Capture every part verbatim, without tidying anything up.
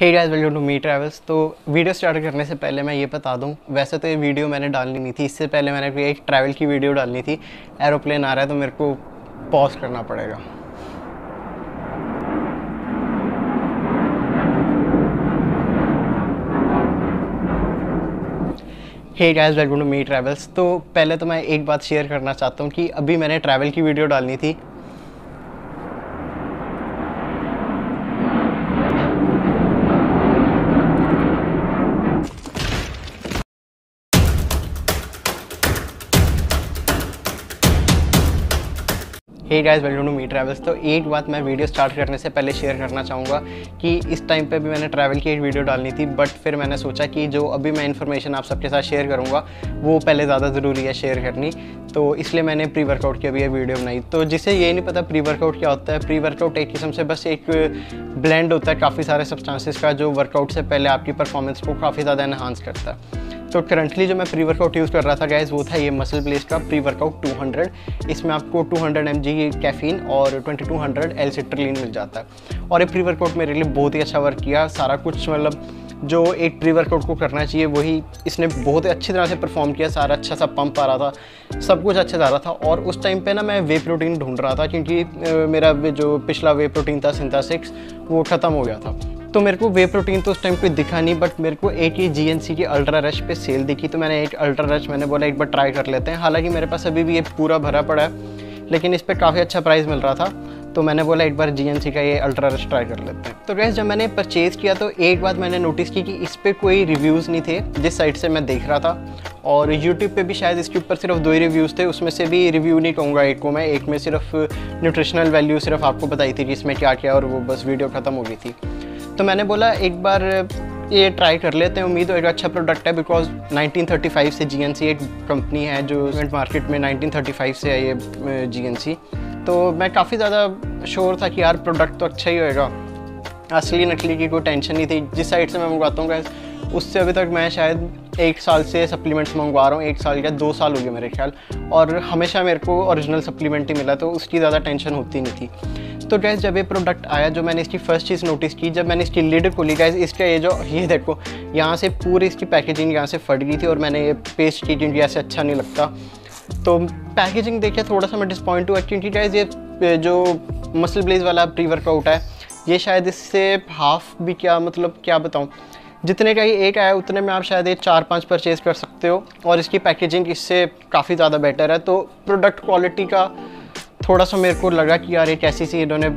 Hey guys welcome to me travels. तो video start करने से पहले मैं ये बता दूं, वैसे तो ये वीडियो मैंने डालनी नहीं थी, इससे पहले मैंने एक ट्रैवल की वीडियो डालनी थी। एरोप्लेन आ रहा है तो मेरे को पॉज करना पड़ेगा। Hey guys welcome to me travels. तो पहले तो मैं एक बात शेयर करना चाहता हूँ कि अभी मैंने ट्रैवल की वीडियो डालनी थी। Hey guys welcome to me travels. तो एक बात मैं वीडियो स्टार्ट करने से पहले शेयर करना चाहूँगा कि इस टाइम पे भी मैंने ट्रैवल की एक वीडियो डालनी थी, बट फिर मैंने सोचा कि जो अभी मैं इन्फॉर्मेशन आप सबके साथ शेयर करूँगा वो पहले ज़्यादा ज़रूरी है शेयर करनी, तो इसलिए मैंने प्री वर्कआउट की अभी ये वीडियो बनाई। तो जिसे ये नहीं पता प्री वर्कआउट क्या होता है, प्री वर्कआउट एक किस्म से बस एक ब्लेंड होता है काफ़ी सारे सब्सटेंसेस का जो वर्कआउट से पहले आपकी परफॉर्मेंस को काफ़ी ज़्यादा एनहांस करता है। तो करंटली जो मैं प्री वर्कआउट यूज़ कर रहा था गाइस वो था ये मसल ब्लेज का प्री वर्कआउट टू हंड्रेड। इसमें आपको two hundred M G caffeine और two thousand two hundred L citrulline मिल जाता है, और ये प्री वर्कआउट मेरे लिए बहुत ही अच्छा वर्क किया। सारा कुछ मतलब जो एक प्री वर्कआउट को करना चाहिए वही इसने बहुत अच्छी तरह से परफॉर्म किया। सारा अच्छा सा पंप आ रहा था, सब कुछ अच्छा जा रहा था। और उस टाइम पर ना मैं वे प्रोटीन ढूंढ रहा था, क्योंकि मेरा जो पिछला वे प्रोटीन था सिंथा सिक्स वो ख़त्म हो गया था। तो मेरे को वे प्रोटीन तो उस टाइम कोई दिखा नहीं, बट मेरे को एक ही जीएनसी की अल्ट्रा रश पे सेल दिखी, तो मैंने एक अल्ट्रा रश मैंने बोला एक बार ट्राई कर लेते हैं। हालांकि मेरे पास अभी भी ये पूरा भरा पड़ा है, लेकिन इस पर काफ़ी अच्छा प्राइस मिल रहा था, तो मैंने बोला एक बार जीएनसी का ये अल्ट्रा रश ट्राई कर लेते हैं। तो गैस जब मैंने परचेज़ किया तो एक बात मैंने नोटिस की कि इस पर कोई रिव्यूज़ नहीं थे जिस साइट से मैं देख रहा था, और यूट्यूब पे भी शायद इसके ऊपर सिर्फ दो ही रिव्यूज़ थे, उसमें से भी रिव्यू नहीं कहूँगा एक को मैं। एक में सिर्फ न्यूट्रिशनल वैल्यू सिर्फ आपको बताई थी कि इसमें क्या क्या, और वो बस वीडियो ख़त्म हो गई थी। तो मैंने बोला एक बार ये ट्राई कर लेते हैं, उम्मीद हो एक अच्छा प्रोडक्ट है, बिकॉज नाइनटीन थर्टी फाइव से जीएनसी एक कंपनी है जो मार्केट में नाइनटीन थर्टी फाइव से है ये जीएनसी। तो मैं काफ़ी ज़्यादा श्योर था कि यार प्रोडक्ट तो अच्छा ही होएगा, असली नकली की कोई टेंशन नहीं थी। जिस साइड से मैं मंगवाता हूँ उससे अभी तक मैं शायद एक साल से सप्लीमेंट्स मंगवा रहा हूँ, एक साल या दो साल हो गया मेरे ख्याल, और हमेशा मेरे को ओरिजिनल सप्लीमेंट ही मिला, तो उसकी ज़्यादा टेंशन होती नहीं थी। तो गैस जब ये प्रोडक्ट आया, जो मैंने इसकी फर्स्ट चीज़ नोटिस की, जब मैंने इसकी लिड खोली गैस इसका ये जो ये देखो यहाँ से पूरी इसकी पैकेजिंग यहाँ से फट गई थी, और मैंने ये पेस्ट की क्योंकि ऐसे अच्छा नहीं लगता। तो पैकेजिंग देखे थोड़ा सा मैं डिसपॉइंट हुआ, क्योंकि गैस ये जो मसल ब्लेज वाला प्री वर्कआउट है ये शायद इससे हाफ भी क्या, मतलब क्या बताऊँ, जितने का ही एक आया उतने में आप शायद ये चार पाँच परचेज़ कर सकते हो, और इसकी पैकेजिंग इससे काफ़ी ज़्यादा बेटर है। तो प्रोडक्ट क्वालिटी का थोड़ा सा मेरे को लगा कि यार एक ऐसी सी इन्होंने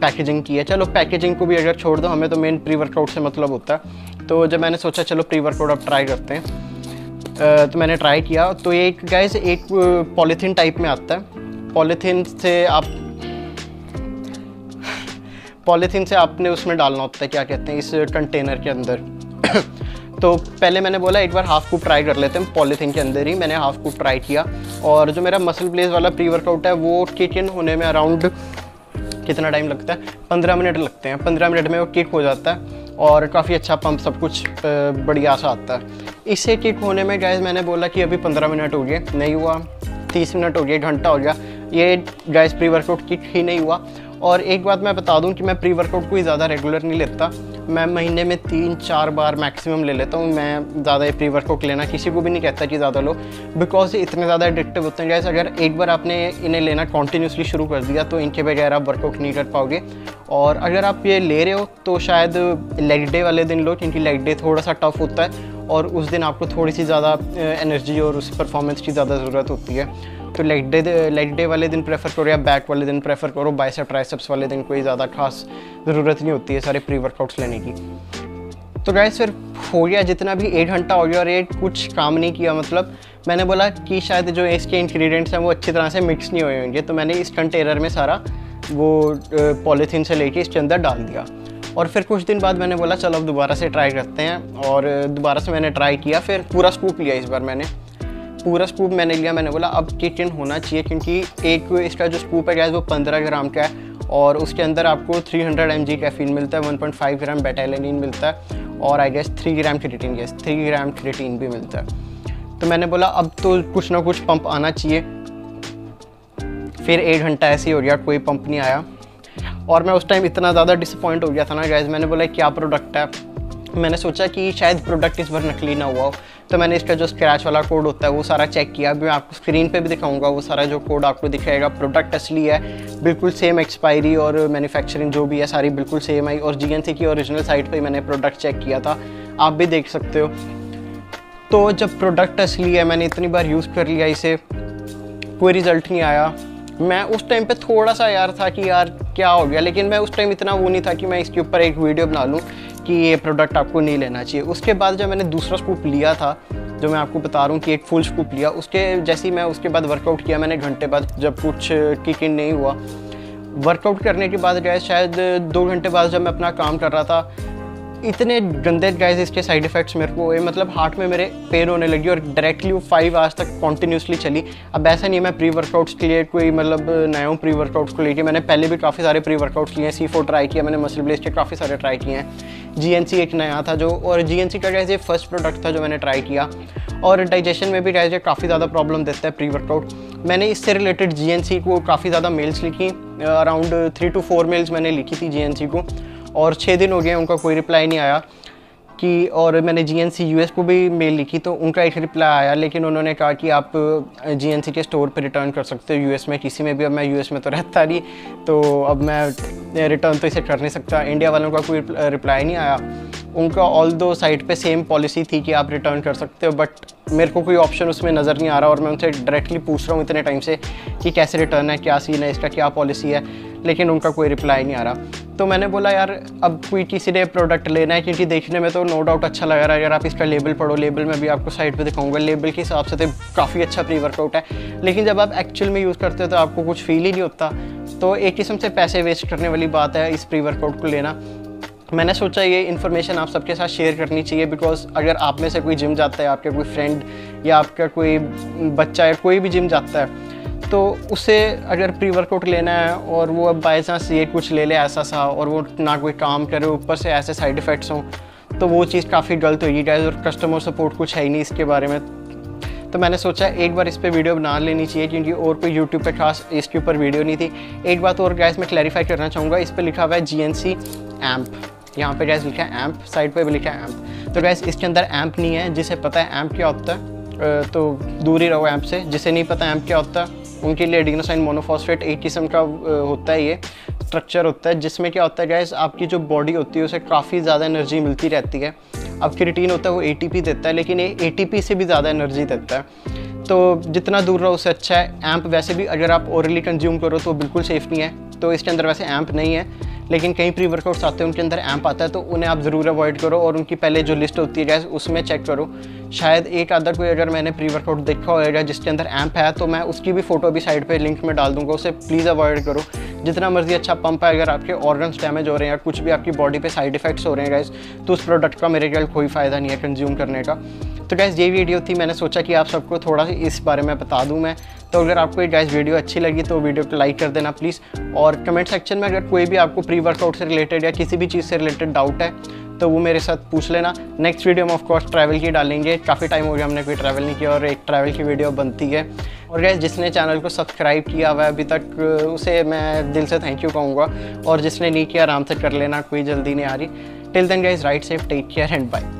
पैकेजिंग की है, चलो पैकेजिंग को भी अगर छोड़ दो, हमें तो मेन प्री वर्कआउट से मतलब होता है। तो जब मैंने सोचा चलो प्री वर्कआउट अब ट्राई करते हैं, तो मैंने ट्राई किया। तो ये गाइस एक पॉलीथीन टाइप में आता है, पॉलीथीन से आप पॉलीथीन से आपने उसमें डालना होता है, क्या कहते हैं, इस कंटेनर के अंदर। तो पहले मैंने बोला एक बार हाफ़ कूप ट्राई कर लेते हैं, पॉलीथिन के अंदर ही मैंने हाफ़ कूप ट्राई किया। और जो मेरा मसल ब्लेज वाला प्री वर्कआउट है वो किक इन होने में अराउंड कितना टाइम लगता है, पंद्रह मिनट लगते हैं। पंद्रह मिनट में वो किक हो जाता है, और काफ़ी अच्छा पंप सब कुछ बढ़िया सा आता है। इससे किक होने में गाइस मैंने बोला कि अभी पंद्रह मिनट हो गए, नहीं हुआ, तीस मिनट हो गए, घंटा हो गया, ये गाइस प्री वर्कआउट किक ही नहीं हुआ। और एक बात मैं बता दूं कि मैं प्री वर्कआउट कोई ज़्यादा रेगुलर नहीं लेता, मैं महीने में तीन चार बार मैक्सिमम ले लेता हूं। मैं ज़्यादा ये प्री वर्कआउट लेना किसी को भी नहीं कहता कि ज़्यादा लो, बिकॉज इतने ज़्यादा एडिक्टिव होते हैं गाइस। अगर एक बार आपने इन्हें लेना कॉन्टीन्यूसली शुरू कर दिया तो इनके बगैर आप वर्कआउट नहीं कर पाओगे। और अगर आप ये ले रहे हो तो शायद लेग डे वाले दिन लो, क्योंकि लेग डे थोड़ा सा टफ होता है, और उस दिन आपको थोड़ी सी ज़्यादा एनर्जी और उस परफॉर्मेंस की ज़्यादा ज़रूरत होती है। तो लेग डे लेग डे वाले दिन प्रेफर करो, या बैक वाले दिन प्रेफर करो। बाइसेप ट्राइसेप्स वाले दिन कोई ज़्यादा खास ज़रूरत नहीं होती है सारे प्री वर्कआउट्स लेने की। तो गाइस फिर हो गया जितना भी, एक घंटा हो गया और ये कुछ काम नहीं किया। मतलब मैंने बोला कि शायद जो इसके इंग्रेडिएंट्स हैं वो अच्छी तरह से मिक्स नहीं हुए होंगे, तो मैंने इस कंटेनर में सारा वो पॉलीथीन से लेके इसके अंदर डाल दिया। और फिर कुछ दिन बाद मैंने बोला चलो अब दोबारा से ट्राई करते हैं, और दोबारा से मैंने ट्राई किया। फिर पूरा स्कूप लिया, इस बार मैंने पूरा स्कूप मैंने लिया। मैंने बोला अब किक इन होना चाहिए, क्योंकि एक इसका जो स्कूप है गैस वो पंद्रह ग्राम का है, और उसके अंदर आपको three hundred M G caffeine मिलता है, one point five gram betaine मिलता है, और I guess three gram creatine, guess three gram creatine भी मिलता है। तो मैंने बोला अब तो कुछ ना कुछ पंप आना चाहिए। फिर एक घंटा ऐसे ही हो गया, कोई पंप नहीं आया। और मैं उस टाइम इतना ज़्यादा डिसअपॉइंट हो गया था ना गाइज, मैंने बोला क्या प्रोडक्ट है। मैंने सोचा कि शायद प्रोडक्ट इस बार नकली ना हुआ हो, तो मैंने इसका जो स्क्रैच वाला कोड होता है वो सारा चेक किया। अभी मैं आपको स्क्रीन पे भी दिखाऊंगा, वो सारा जो कोड आपको दिखाएगा प्रोडक्ट असली है, बिल्कुल सेम एक्सपायरी और मैन्युफैक्चरिंग जो भी है सारी बिल्कुल सेम आई। और जीएनसी की ओरिजिनल साइट पे मैंने प्रोडक्ट चेक किया था, आप भी देख सकते हो। तो जब प्रोडक्ट असली है, मैंने इतनी बार यूज़ कर लिया इसे, कोई रिज़ल्ट नहीं आया। मैं उस टाइम पे थोड़ा सा यार था कि यार क्या हो गया, लेकिन मैं उस टाइम इतना वो नहीं था कि मैं इसके ऊपर एक वीडियो बना लूँ कि ये प्रोडक्ट आपको नहीं लेना चाहिए। उसके बाद जब मैंने दूसरा स्कूप लिया था, जो मैं आपको बता रहा हूँ कि एक फुल स्कूप लिया, उसके जैसे ही मैं उसके बाद वर्कआउट किया मैंने घंटे बाद, जब कुछ किक इन नहीं हुआ वर्कआउट करने के बाद गए, शायद दो घंटे बाद जब मैं अपना काम कर रहा था, इतने गंदे गाइस इसके साइड इफ़ेक्ट्स मेरे को हुए, मतलब हार्ट में मेरे पेन होने लगी और डायरेक्टली वो फाइव आवर्स तक कॉन्टीन्यूसली चली। अब ऐसा नहीं है मैं प्री वर्कआउट्स के लिए कोई मतलब नया हूँ, प्री वर्कआउट्स को लेके मैंने पहले भी काफ़ी सारे प्री वर्कआउट्स लिए हैं, सी फोर ट्राई किया मैंने, मसल ब्लेज के काफ़ी सारे ट्राई किए हैं, जी एन सी एक नया था जो, और जी एन सी का गाइस ये फर्स्ट प्रोडक्ट था जो मैंने ट्राई किया। और डाइजेशन में भी गाइस ये काफ़ी ज़्यादा प्रॉब्लम देता है प्री वर्कआउट। मैंने इससे रिलेटेड जी एन सी को काफ़ी ज़्यादा मेल्स लिखी, around three two four mails मैंने लिखी थी जी एन सी को, और छः दिन हो गए उनका कोई रिप्लाई नहीं आया कि। और मैंने G N C U S को भी मेल लिखी तो उनका एक रिप्लाई आया, लेकिन उन्होंने कहा कि आप जी एन सी के स्टोर पर रिटर्न कर सकते हो यू एस में किसी में भी। अब मैं यू एस में तो रहता नहीं, तो अब मैं रिटर्न तो इसे कर नहीं सकता। इंडिया वालों का कोई रिप्लाई नहीं आया उनका, ऑल दो साइट पे सेम पॉलिसी थी कि आप रिटर्न कर सकते हो, बट मेरे को कोई ऑप्शन उसमें नज़र नहीं आ रहा। और मैं उनसे डायरेक्टली पूछ रहा हूँ इतने टाइम से कि कैसे रिटर्न है, क्या सीन है इसका, क्या पॉलिसी है, लेकिन उनका कोई रिप्लाई नहीं आ रहा। तो मैंने बोला यार अब कोई किसी ने प्रोडक्ट लेना है, क्योंकि देखने में तो नो डाउट अच्छा लग रहा है। अगर आप इसका लेबल पढ़ो, लेबल में भी आपको साइट पे दिखाऊंगा, लेबल के हिसाब से तो काफ़ी अच्छा प्री वर्कआउट है, लेकिन जब आप एक्चुअल में यूज़ करते हो तो आपको कुछ फील ही नहीं होता। तो एक किस्म से पैसे वेस्ट करने वाली बात है इस प्री वर्कआउट को लेना। मैंने सोचा ये इन्फॉर्मेशन आप सबके साथ शेयर करनी चाहिए, बिकॉज अगर आप में से कोई जिम जाता है, आपका कोई फ्रेंड या आपका कोई बच्चा या कोई भी जिम जाता है, तो उसे अगर प्री वर्कआउट लेना है और वो अब बाई चांस ये कुछ ले ले ऐसा सा, और वो ना कोई काम करे, ऊपर से ऐसे साइड इफ़ेक्ट्स हों, तो वो चीज़ काफ़ी गलत होगी गाइस। और कस्टमर सपोर्ट कुछ है ही नहीं इसके बारे में। तो मैंने सोचा एक बार इस पर वीडियो बना लेनी चाहिए, क्योंकि और कोई यूट्यूब पे खास इसके ऊपर वीडियो नहीं थी। एक बात और गाइस मैं क्लैरिफाई करना चाहूँगा, इस पर लिखा हुआ है जी एन सी एम्प, यहाँ पर गाइस लिखा है एम्प, साइड पर भी लिखा है एम्प। तो गाइस इसके अंदर एम्प नहीं है, जिसे पता है एम्प क्या होता है तो दूर ही रहो एम्प से, जिसे नहीं पता एम्प क्या होता है उनके लिए एडिनोसाइन मोनोफॉस्फेट एक किस्म का होता है, ये स्ट्रक्चर होता है जिसमें क्या होता है गाइस आपकी जो बॉडी होती है उसे काफ़ी ज़्यादा एनर्जी मिलती रहती है। अब क्रिएटिन होता है वो एटीपी देता है, लेकिन ये एटीपी से भी ज़्यादा एनर्जी देता है, तो जितना दूर रहो उससे अच्छा है। एम्प वैसे भी अगर आप ओरली कंज्यूम करो तो बिल्कुल सेफ़ नहीं है, तो इसके अंदर वैसे एम्प नहीं है, लेकिन कई प्री वर्कआउट्स आते हैं उनके अंदर एम्प आता है, तो उन्हें आप ज़रूर अवॉइड करो और उनकी पहले जो लिस्ट होती है गैस उसमें चेक करो। शायद एक आधा कोई अगर मैंने प्री वर्कआउट देखा होगा जिसके अंदर एम्प है, तो मैं उसकी भी फ़ोटो भी साइड पे लिंक में डाल दूंगा, उसे प्लीज़ अवॉइड करो। जितना मर्जी अच्छा पंप है, अगर आपके ऑर्गन्स डैमेज हो रहे हैं या कुछ भी आपकी बॉडी पर साइड इफेक्ट्स हो रहे हैं गैस, तो उस प्रोडक्ट का मेरे ख्याल कोई फ़ायदा नहीं है कंज्यूम करने का। तो गैस ये वीडियो थी, मैंने सोचा कि आप सबको थोड़ा सा इस बारे में बता दूं मैं। तो अगर आपको ये गैस वीडियो अच्छी लगी तो वीडियो को लाइक कर देना प्लीज़, और कमेंट सेक्शन में अगर कोई भी आपको प्री वर्कआउट से रिलेटेड या किसी भी चीज़ से रिलेटेड डाउट है तो वो मेरे साथ पूछ लेना। नेक्स्ट वीडियो हम ऑफकोर्स ट्रैवल की डालेंगे, काफ़ी टाइम हो गया हमने कोई ट्रैवल नहीं किया और एक ट्रैवल की वीडियो बनती है। और गैस जिसने चैनल को सब्सक्राइब किया हुआ है अभी तक उसे मैं दिल से थैंक यू कहूँगा, और जिसने नहीं किया आराम से कर लेना, कोई जल्दी नहीं आ रही। Till then guys, right safe, take care and bye.